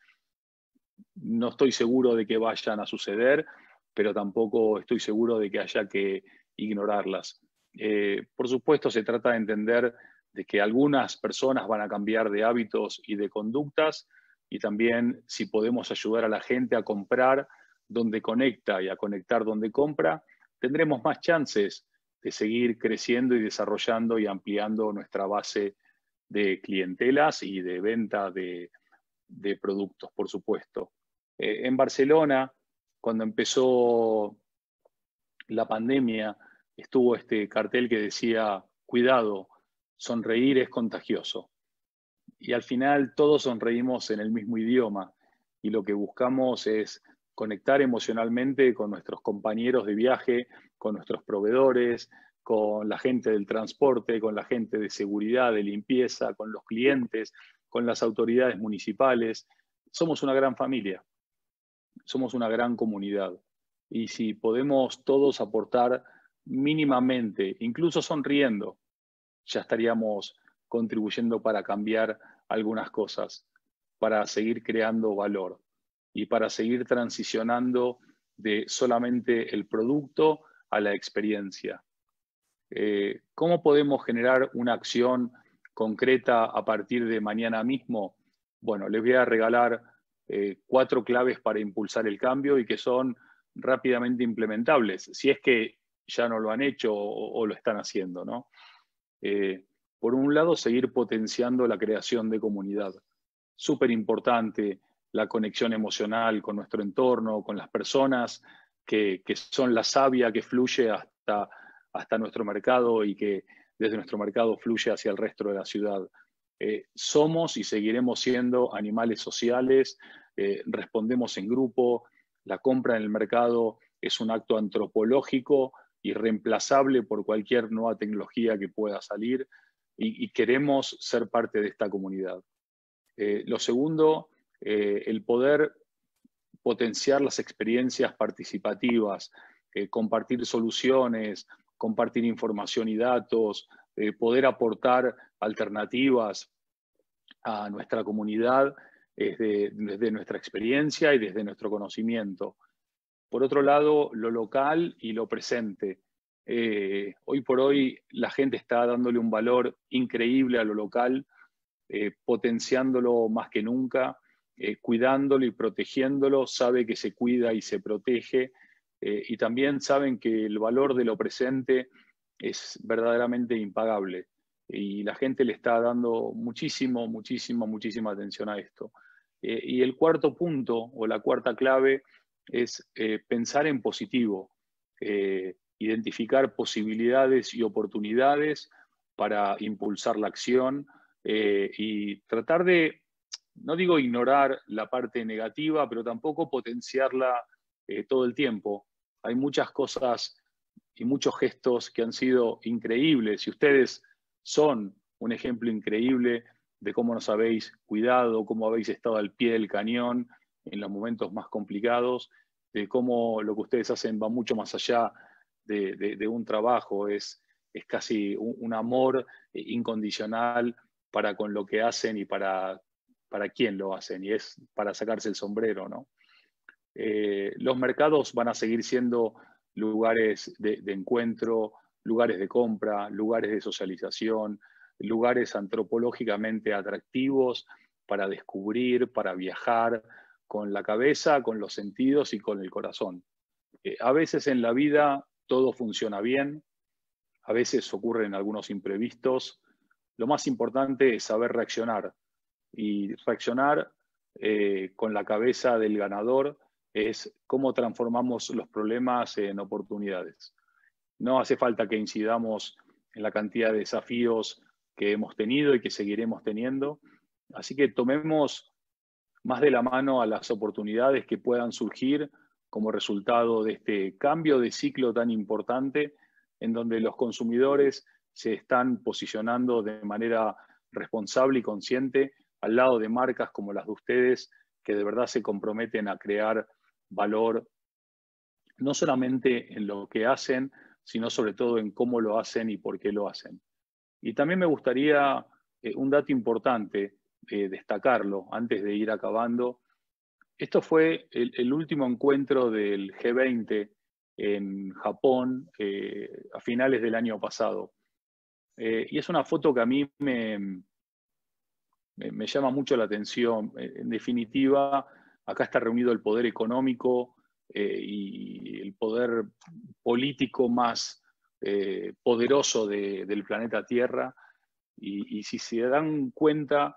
No estoy seguro de que vayan a suceder, pero tampoco estoy seguro de que haya que ignorarlas. Eh, por supuesto, se trata de entender de que algunas personas van a cambiar de hábitos y de conductas, y también si podemos ayudar a la gente a comprar donde conecta y a conectar donde compra, tendremos más chances de seguir creciendo y desarrollando y ampliando nuestra base de clientelas y de venta de, de productos, por supuesto. Eh, en Barcelona, cuando empezó la pandemia, estuvo este cartel que decía, cuidado, sonreír es contagioso. Y al final todos sonreímos en el mismo idioma y lo que buscamos es conectar emocionalmente con nuestros compañeros de viaje, con nuestros proveedores, con la gente del transporte, con la gente de seguridad, de limpieza, con los clientes, con las autoridades municipales. Somos una gran familia, somos una gran comunidad. Y si podemos todos aportar mínimamente, incluso sonriendo, ya estaríamos contribuyendo para cambiar algunas cosas, para seguir creando valor y para seguir transicionando de solamente el producto a la experiencia. Eh, ¿Cómo podemos generar una acción concreta a partir de mañana mismo? Bueno, les voy a regalar eh, cuatro claves para impulsar el cambio y que son rápidamente implementables, si es que ya no lo han hecho o, o lo están haciendo, ¿no? Eh, por un lado, seguir potenciando la creación de comunidad. Súper importante la conexión emocional con nuestro entorno, con las personas que, que son la savia que fluye hasta, hasta nuestro mercado y que desde nuestro mercado fluye hacia el resto de la ciudad. Eh, somos y seguiremos siendo animales sociales, eh, respondemos en grupo. La compra en el mercado es un acto antropológico irreemplazable por cualquier nueva tecnología que pueda salir y, y queremos ser parte de esta comunidad. Eh, lo segundo, eh, el poder potenciar las experiencias participativas, eh, compartir soluciones, compartir información y datos, eh, poder aportar alternativas a nuestra comunidad Desde, desde nuestra experiencia y desde nuestro conocimiento. Por otro lado, lo local y lo presente. Eh, hoy por hoy la gente está dándole un valor increíble a lo local, eh, potenciándolo más que nunca, eh, cuidándolo y protegiéndolo, sabe que se cuida y se protege, eh, y también saben que el valor de lo presente es verdaderamente impagable. Y la gente le está dando muchísimo, muchísima, muchísima atención a esto. Eh, y el cuarto punto, o la cuarta clave, es eh, pensar en positivo, eh, identificar posibilidades y oportunidades para impulsar la acción eh, y tratar de, no digo ignorar la parte negativa, pero tampoco potenciarla eh, todo el tiempo. Hay muchas cosas y muchos gestos que han sido increíbles, y ustedes son un ejemplo increíble de cómo nos habéis cuidado, cómo habéis estado al pie del cañón en los momentos más complicados, de cómo lo que ustedes hacen va mucho más allá de, de, de un trabajo, es, es casi un, un amor incondicional para con lo que hacen y para, para quién lo hacen, y es para sacarse el sombrero, ¿no? Eh, los mercados van a seguir siendo lugares de, de encuentro, lugares de compra, lugares de socialización, lugares antropológicamente atractivos para descubrir, para viajar, con la cabeza, con los sentidos y con el corazón. Eh, a veces en la vida todo funciona bien, a veces ocurren algunos imprevistos. Lo más importante es saber reaccionar, y reaccionar eh, con la cabeza del ganador es cómo transformamos los problemas en oportunidades. No hace falta que incidamos en la cantidad de desafíos que hemos tenido y que seguiremos teniendo. Así que tomemos más de la mano a las oportunidades que puedan surgir como resultado de este cambio de ciclo tan importante, en donde los consumidores se están posicionando de manera responsable y consciente al lado de marcas como las de ustedes, que de verdad se comprometen a crear valor, no solamente en lo que hacen, sino sobre todo en cómo lo hacen y por qué lo hacen. Y también me gustaría eh, un dato importante eh, destacarlo antes de ir acabando. Esto fue el, el último encuentro del G veinte en Japón eh, a finales del año pasado. Eh, y es una foto que a mí me, me, me llama mucho la atención. En definitiva, acá está reunido el poder económico Eh, y el poder político más eh, poderoso de, del planeta Tierra. Y, y si se dan cuenta,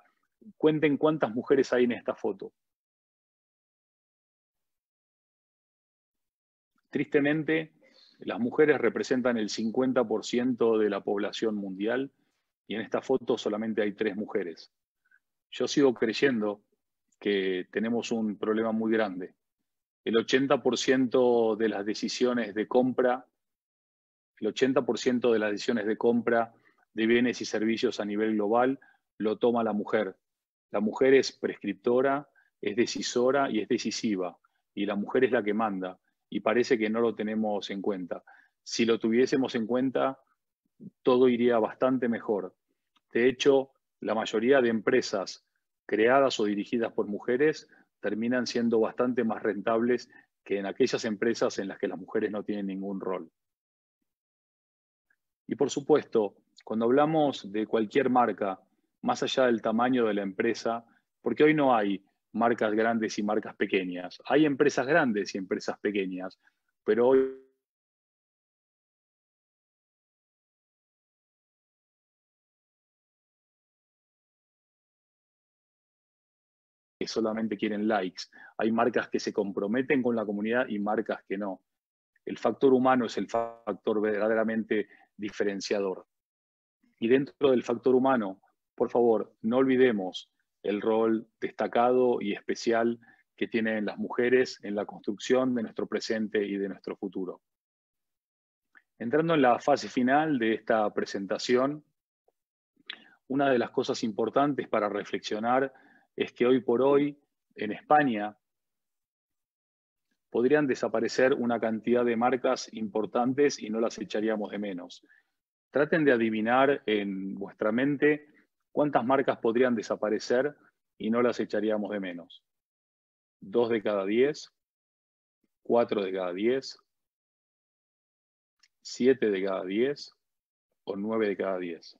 cuenten cuántas mujeres hay en esta foto. Tristemente, las mujeres representan el cincuenta por ciento de la población mundial, y en esta foto solamente hay tres mujeres. Yo sigo creyendo que tenemos un problema muy grande. El ochenta por ciento de las decisiones de compra, el ochenta por ciento de las decisiones de compra de bienes y servicios a nivel global lo toma la mujer. La mujer es prescriptora, es decisora y es decisiva. Y la mujer es la que manda. Y parece que no lo tenemos en cuenta. Si lo tuviésemos en cuenta, todo iría bastante mejor. De hecho, la mayoría de empresas creadas o dirigidas por mujeres terminan siendo bastante más rentables que en aquellas empresas en las que las mujeres no tienen ningún rol. Y por supuesto, cuando hablamos de cualquier marca, más allá del tamaño de la empresa, porque hoy no hay marcas grandes y marcas pequeñas, hay empresas grandes y empresas pequeñas, pero hoy solamente quieren likes. Hay marcas que se comprometen con la comunidad y marcas que no. El factor humano es el factor verdaderamente diferenciador. Y dentro del factor humano, por favor, no olvidemos el rol destacado y especial que tienen las mujeres en la construcción de nuestro presente y de nuestro futuro. Entrando en la fase final de esta presentación, una de las cosas importantes para reflexionar es que hoy por hoy, en España, podrían desaparecer una cantidad de marcas importantes y no las echaríamos de menos. Traten de adivinar en vuestra mente cuántas marcas podrían desaparecer y no las echaríamos de menos. ¿Dos de cada diez? ¿Cuatro de cada diez? siete de cada diez o nueve de cada diez.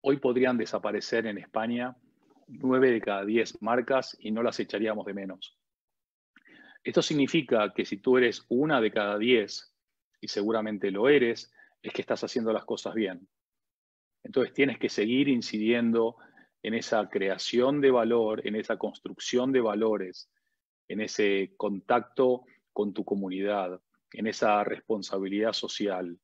Hoy podrían desaparecer en España nueve de cada diez marcas y no las echaríamos de menos. Esto significa que si tú eres una de cada diez, y seguramente lo eres, es que estás haciendo las cosas bien. Entonces tienes que seguir incidiendo en esa creación de valor, en esa construcción de valores, en ese contacto con tu comunidad, en esa responsabilidad social,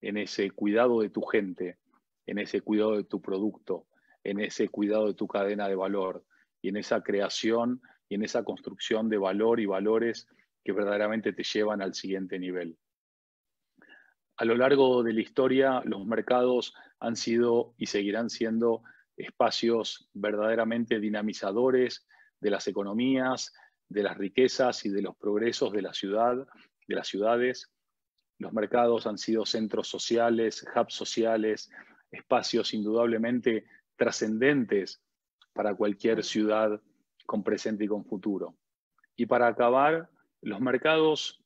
en ese cuidado de tu gente, en ese cuidado de tu producto, en ese cuidado de tu cadena de valor y en esa creación y en esa construcción de valor y valores que verdaderamente te llevan al siguiente nivel. A lo largo de la historia, los mercados han sido y seguirán siendo espacios verdaderamente dinamizadores de las economías, de las riquezas y de los progresos de la ciudad, de las ciudades. Los mercados han sido centros sociales, hubs sociales, espacios indudablemente trascendentes para cualquier ciudad con presente y con futuro. Y para acabar, los mercados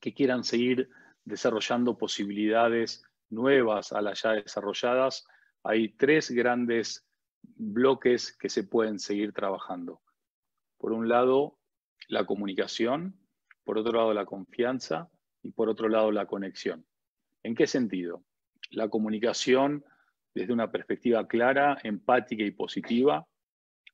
que quieran seguir desarrollando posibilidades nuevas a las ya desarrolladas, hay tres grandes bloques que se pueden seguir trabajando. Por un lado, la comunicación, por otro lado, la confianza y por otro lado, la conexión. ¿En qué sentido? La comunicación desde una perspectiva clara, empática y positiva.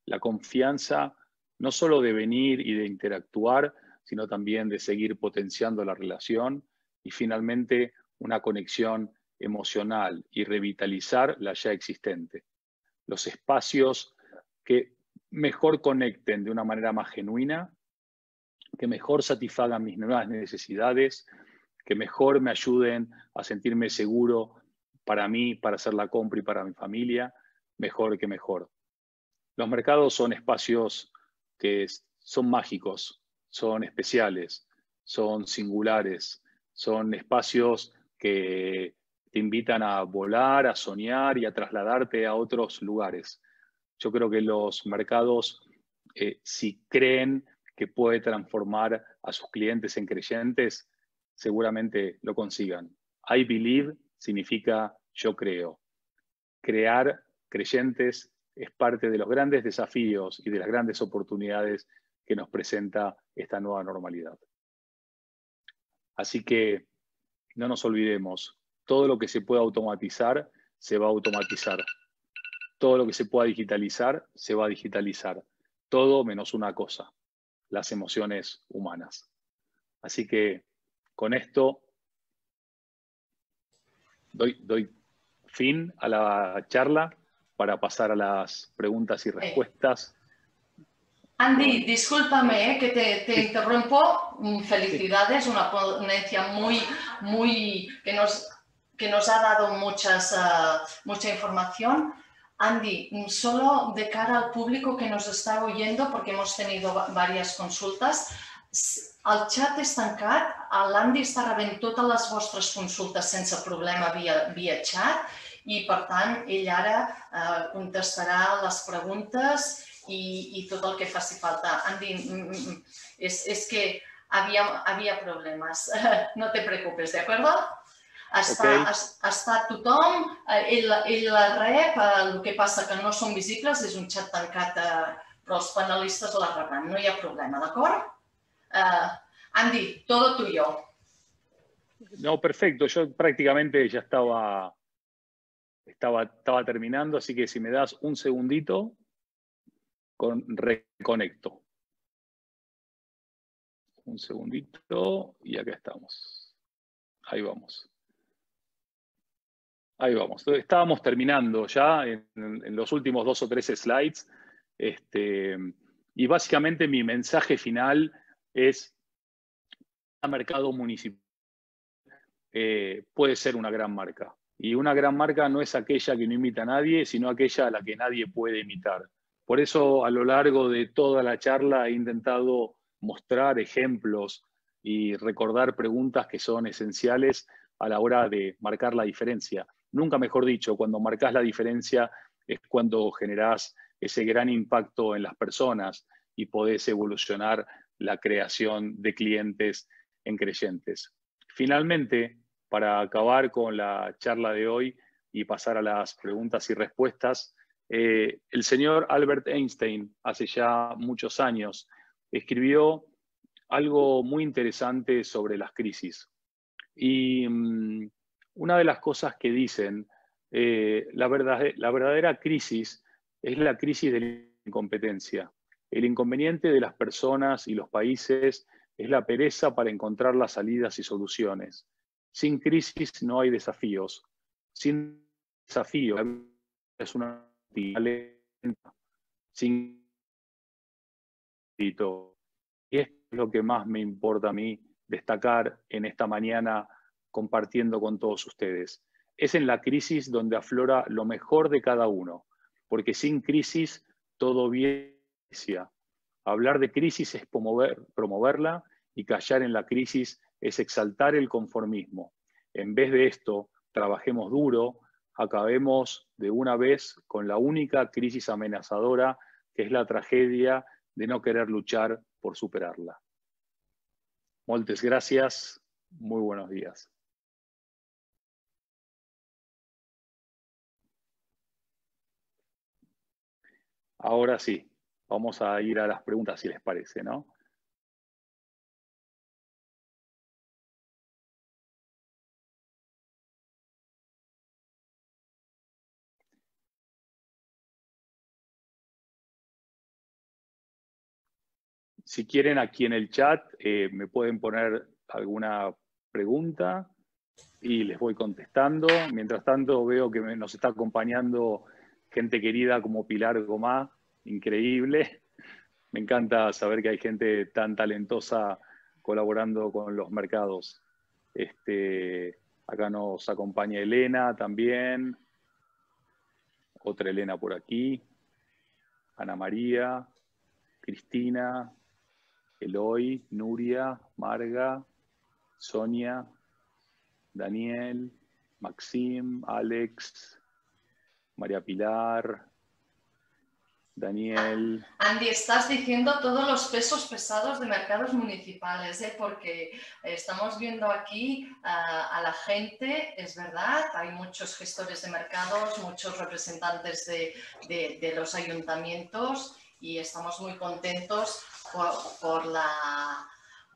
La confianza no solo de venir y de interactuar, sino también de seguir potenciando la relación. Y finalmente, una conexión emocional y revitalizar la ya existente. Los espacios que mejor conecten de una manera más genuina, que mejor satisfagan mis nuevas necesidades, que mejor me ayuden a sentirme seguro para mí, para hacer la compra y para mi familia, mejor que mejor. Los mercados son espacios que son mágicos, son especiales, son singulares, son espacios que te invitan a volar, a soñar y a trasladarte a otros lugares. Yo creo que los mercados, eh, si creen que puede transformar a sus clientes en creyentes, seguramente lo consigan. I believe significa yo creo. Crear creyentes es parte de los grandes desafíos y de las grandes oportunidades que nos presenta esta nueva normalidad. Así que no nos olvidemos, todo lo que se pueda automatizar, se va a automatizar. Todo lo que se pueda digitalizar, se va a digitalizar. Todo menos una cosa, las emociones humanas. Así que con esto doy, doy fin a la charla para pasar a las preguntas y respuestas. Andy, discúlpame eh, que te, te interrumpo. Felicidades, una ponencia muy, muy, que nos, que nos ha dado muchas, uh, mucha información. Andy, solo de cara al público que nos está oyendo, porque hemos tenido varias consultas, el xat és tancat, l'Andy està rebent totes les vostres consultes sense problema via, via xat i, per tant, ell ara eh, contestarà les preguntes i, i tot el que faci falta. Andy, és, és que havia, havia problemes. No te preocupes, d'acord? Està, okay. Està tothom, ell, ell la rep, el que passa que no són visibles, és un xat tancat, però els panelistes la rebran, no hi ha problema, d'acord? Uh, Andy, todo tuyo. No, perfecto, yo prácticamente ya estaba, estaba, estaba terminando, así que si me das un segundito, con, reconecto. Un segundito y acá estamos. Ahí vamos. Ahí vamos. Estábamos terminando ya en, en los últimos dos o tres slides. Este, y básicamente mi mensaje final es el mercado municipal eh, puede ser una gran marca. Y una gran marca no es aquella que no imita a nadie, sino aquella a la que nadie puede imitar. Por eso a lo largo de toda la charla he intentado mostrar ejemplos y recordar preguntas que son esenciales a la hora de marcar la diferencia. Nunca mejor dicho, cuando marcas la diferencia es cuando generás ese gran impacto en las personas y podés evolucionar la creación de clientes en creyentes. Finalmente, para acabar con la charla de hoy y pasar a las preguntas y respuestas, eh, el señor Albert Einstein, hace ya muchos años, escribió algo muy interesante sobre las crisis. Y mmm, una de las cosas que dicen, eh, la, verdad, la verdadera crisis es la crisis de la incompetencia. El inconveniente de las personas y los países es la pereza para encontrar las salidas y soluciones. Sin crisis no hay desafíos. Sin desafío es una lenta. Sin éxito. Y esto es lo que más me importa a mí destacar en esta mañana compartiendo con todos ustedes. Es en la crisis donde aflora lo mejor de cada uno, porque sin crisis todo viene. Hablar de crisis es promover, promoverla y callar en la crisis es exaltar el conformismo. En vez de esto, trabajemos duro, acabemos de una vez con la única crisis amenazadora que es la tragedia de no querer luchar por superarla. Moltes gracias, muy buenos días. Ahora sí, vamos a ir a las preguntas si les parece, ¿no? Si quieren, aquí en el chat eh, me pueden poner alguna pregunta y les voy contestando. Mientras tanto, veo que me, nos está acompañando gente querida como Pilar Gomá. Increíble. Me encanta saber que hay gente tan talentosa colaborando con los mercados. Este, acá nos acompaña Elena también. Otra Elena por aquí. Ana María, Cristina, Eloy, Nuria, Marga, Sonia, Daniel, Maxim, Alex, María Pilar, Daniel. Andy, estás diciendo todos los pesos pesados de mercados municipales, ¿eh? Porque estamos viendo aquí uh, a la gente, es verdad, hay muchos gestores de mercados, muchos representantes de, de, de los ayuntamientos y estamos muy contentos por, por la...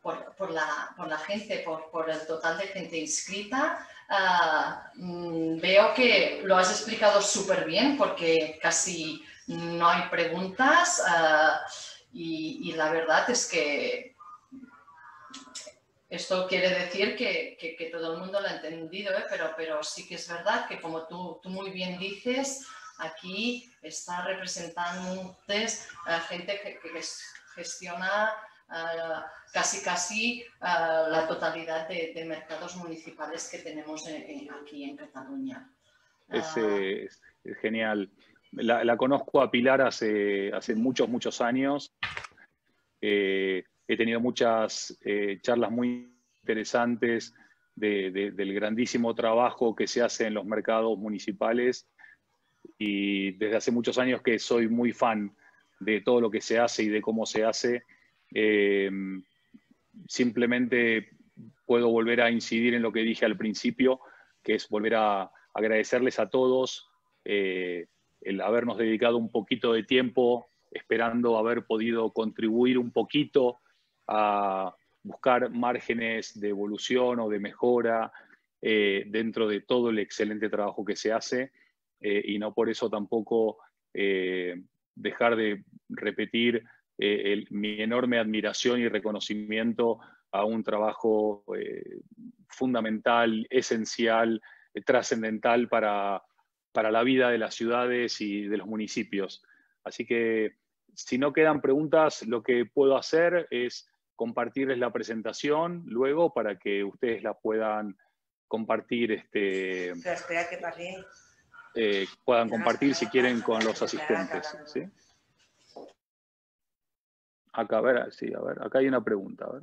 Por, por, la, por la gente, por, por el total de gente inscrita. Uh, veo que lo has explicado súper bien porque casi no hay preguntas uh, y, y la verdad es que esto quiere decir que, que, que todo el mundo lo ha entendido, ¿eh? pero, pero sí que es verdad que como tú, tú muy bien dices, aquí está representando a gente que, que gestiona Uh, casi casi uh, la totalidad de, de mercados municipales que tenemos en, en, aquí en Cataluña. Uh, es, eh, es, es genial. La, la conozco a Pilar hace, hace muchos, muchos años. Eh, he tenido muchas eh, charlas muy interesantes de, de, del grandísimo trabajo que se hace en los mercados municipales y desde hace muchos años que soy muy fan de todo lo que se hace y de cómo se hace. Eh, simplemente puedo volver a incidir en lo que dije al principio, que es volver a agradecerles a todos eh, el habernos dedicado un poquito de tiempo, esperando haber podido contribuir un poquito a buscar márgenes de evolución o de mejora eh, dentro de todo el excelente trabajo que se hace eh, y no por eso tampoco eh, dejar de repetir Eh, el, mi enorme admiración y reconocimiento a un trabajo eh, fundamental, esencial, eh, trascendental para, para la vida de las ciudades y de los municipios. Así que, si no quedan preguntas, lo que puedo hacer es compartirles la presentación luego para que ustedes la puedan compartir. Este, Pero espera que paré. Eh, puedan compartir, si quieren, con los asistentes. ¿Sí? Acá, a ver, sí, a ver, acá hay una pregunta, a ver.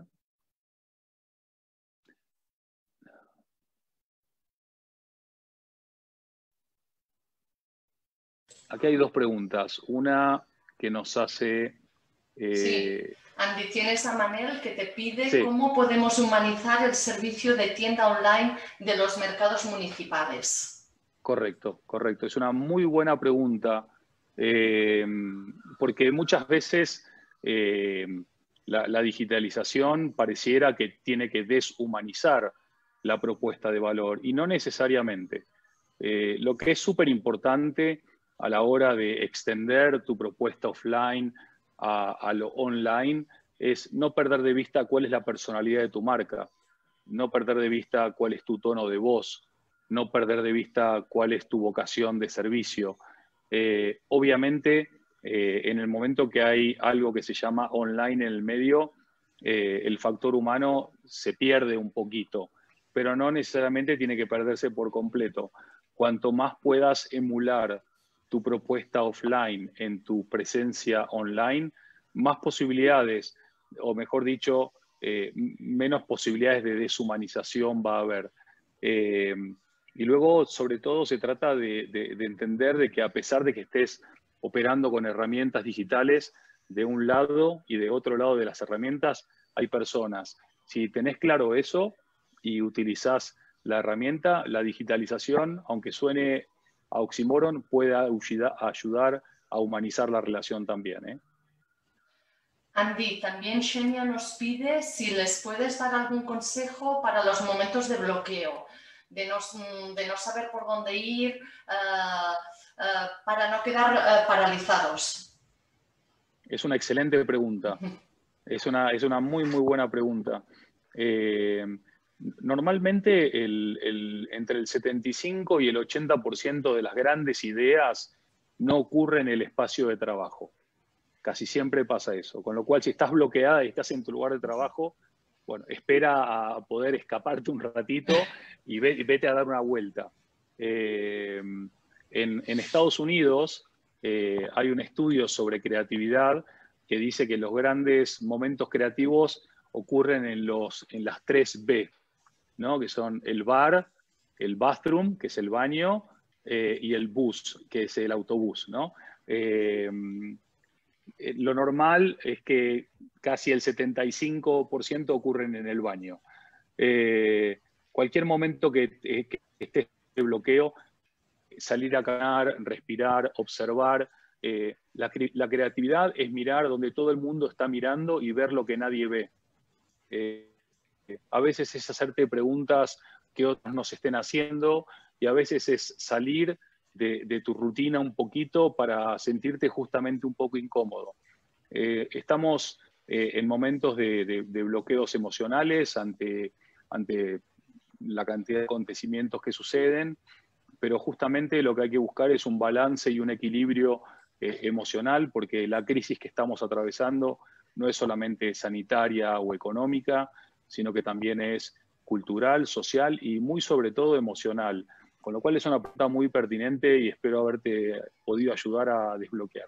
Aquí hay dos preguntas. Una que nos hace... Eh... Sí. Andy, tienes a Manel que te pide sí. cómo podemos humanizar el servicio de tienda online de los mercados municipales. Correcto, correcto. Es una muy buena pregunta eh, porque muchas veces eh, la, la digitalización pareciera que tiene que deshumanizar la propuesta de valor y no necesariamente. Eh, lo que es súper importante a la hora de extender tu propuesta offline a, a lo online es no perder de vista cuál es la personalidad de tu marca, no perder de vista cuál es tu tono de voz, no perder de vista cuál es tu vocación de servicio. Eh, obviamente, eh, en el momento que hay algo que se llama online en el medio, eh, el factor humano se pierde un poquito, pero no necesariamente tiene que perderse por completo. Cuanto más puedas emular tu propuesta offline en tu presencia online, más posibilidades, o mejor dicho, eh, menos posibilidades de deshumanización va a haber. Eh, y luego, sobre todo, se trata de, de, de entender de que a pesar de que estés operando con herramientas digitales, de un lado y de otro lado de las herramientas hay personas. Si tenés claro eso y utilizás la herramienta, la digitalización, aunque suene a oxímoron, puede ayudar a humanizar la relación también, ¿eh? Andy, también Xenia nos pide si les puedes dar algún consejo para los momentos de bloqueo, de no, de no saber por dónde ir, uh, uh, para no quedar uh, paralizados. Es una excelente pregunta. Es una, es una muy, muy buena pregunta. Eh, Normalmente el, el, entre el setenta y cinco y el ochenta por ciento de las grandes ideas no ocurren en el espacio de trabajo. Casi siempre pasa eso. Con lo cual, si estás bloqueada y estás en tu lugar de trabajo, bueno, espera a poder escaparte un ratito y ve, vete a dar una vuelta. Eh, en, en Estados Unidos eh, hay un estudio sobre creatividad que dice que los grandes momentos creativos ocurren en, los, en las tres B. ¿no? Que son el bar, el bathroom, que es el baño, eh, y el bus, que es el autobús, ¿no? Eh, lo normal es que casi el setenta y cinco por ciento ocurren en el baño. Eh, cualquier momento que, que esté de bloqueo, salir a caminar, respirar, observar. Eh, la, la creatividad es mirar donde todo el mundo está mirando y ver lo que nadie ve. Eh, A veces es hacerte preguntas que otros nos estén haciendo y a veces es salir de, de tu rutina un poquito para sentirte justamente un poco incómodo. Eh, estamos eh, en momentos de, de, de bloqueos emocionales ante, ante la cantidad de acontecimientos que suceden, pero justamente lo que hay que buscar es un balance y un equilibrio eh, emocional, porque la crisis que estamos atravesando no es solamente sanitaria o económica, sino que también es cultural, social y muy sobre todo emocional. Con lo cual es una pregunta muy pertinente y espero haberte podido ayudar a desbloquear.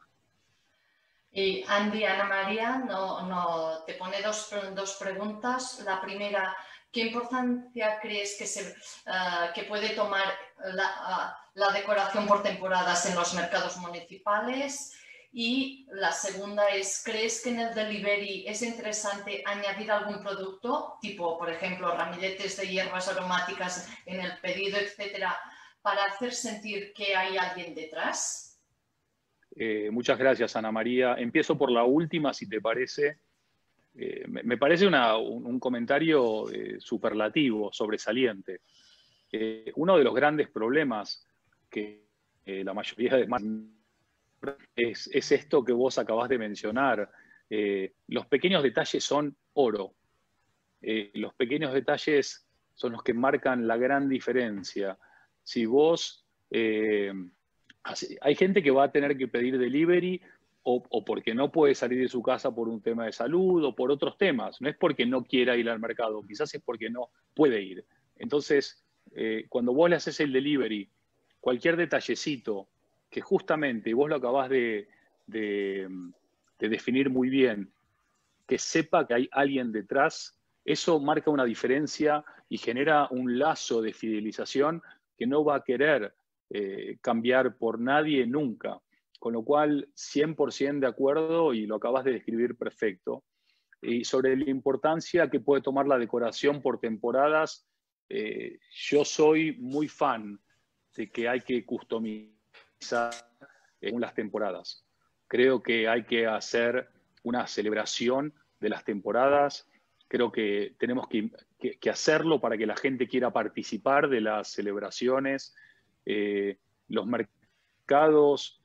Y Andy, Ana María, no, no, te pone dos, dos preguntas. La primera, ¿qué importancia crees que, se, uh, que puede tomar la, uh, la decoración por temporadas en los mercados municipales? Y la segunda es, ¿crees que en el delivery es interesante añadir algún producto, tipo, por ejemplo, ramilletes de hierbas aromáticas en el pedido, etcétera, para hacer sentir que hay alguien detrás? Eh, muchas gracias, Ana María. Empiezo por la última, si te parece. Eh, me, me parece una, un, un comentario eh, superlativo, sobresaliente. Eh, uno de los grandes problemas que eh, la mayoría de... Es, es esto que vos acabás de mencionar. Eh, los pequeños detalles son oro. Eh, los pequeños detalles son los que marcan la gran diferencia. Si vos... Eh, hay gente que va a tener que pedir delivery o, o porque no puede salir de su casa por un tema de salud o por otros temas. No es porque no quiera ir al mercado, quizás es porque no puede ir. Entonces, eh, cuando vos le haces el delivery, cualquier detallecito que justamente, y vos lo acabás de, de, de definir muy bien, que sepa que hay alguien detrás, eso marca una diferencia y genera un lazo de fidelización que no va a querer eh, cambiar por nadie nunca. Con lo cual, cien por ciento de acuerdo y lo acabas de describir perfecto. Y sobre la importancia que puede tomar la decoración por temporadas, eh, yo soy muy fan de que hay que customizar en las temporadas. Creo que hay que hacer una celebración de las temporadas. Creo que tenemos que, que, que hacerlo para que la gente quiera participar de las celebraciones. Eh, los mercados,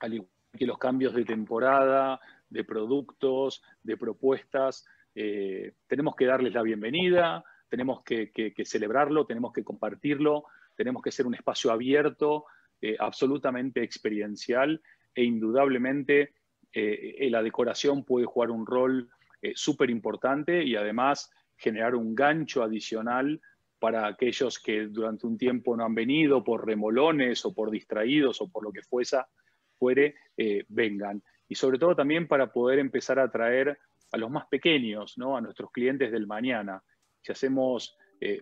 al igual que los cambios de temporada, de productos, de propuestas, eh, tenemos que darles la bienvenida, tenemos que, que, que celebrarlo, tenemos que compartirlo, tenemos que ser un espacio abierto, eh, absolutamente experiencial, e indudablemente eh, la decoración puede jugar un rol eh, súper importante y además generar un gancho adicional para aquellos que durante un tiempo no han venido por remolones o por distraídos o por lo que fuese, fuere, eh, vengan. Y sobre todo también para poder empezar a atraer a los más pequeños, ¿no? A nuestros clientes del mañana. Si hacemos eh,